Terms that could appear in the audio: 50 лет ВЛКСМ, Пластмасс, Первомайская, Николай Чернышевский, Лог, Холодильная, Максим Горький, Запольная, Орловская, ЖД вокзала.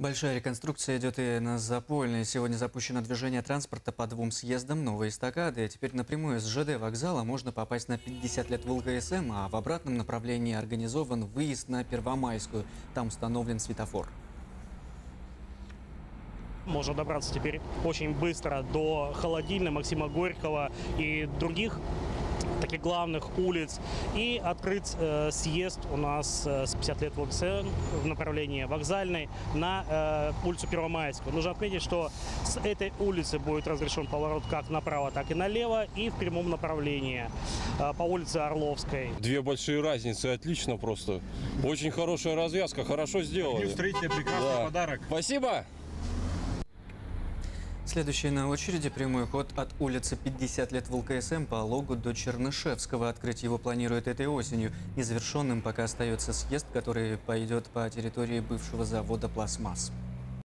Большая реконструкция идет и на Запольной. Сегодня запущено движение транспорта по двум съездам новой эстакады. Теперь напрямую с ЖД вокзала можно попасть на 50 лет ВЛКСМ, а в обратном направлении организован выезд на Первомайскую. Там установлен светофор. Можно добраться теперь очень быстро до Холодильной, Максима Горького и других таких главных улиц. И открыт съезд у нас с 50 лет ВЛКСМ в направлении Вокзальной на улицу Первомайскую. Нужно отметить, что с этой улицы будет разрешен поворот как направо, так и налево и в прямом направлении по улице Орловской. Две большие разницы, отлично просто. Очень хорошая развязка, хорошо сделали. Встретили, прекрасный подарок. Спасибо! Следующий на очереди прямой ход от улицы 50 лет ВЛКСМ по Логу до Чернышевского. Открыть его планируют этой осенью. Незавершенным пока остается съезд, который пойдет по территории бывшего завода «Пластмасс».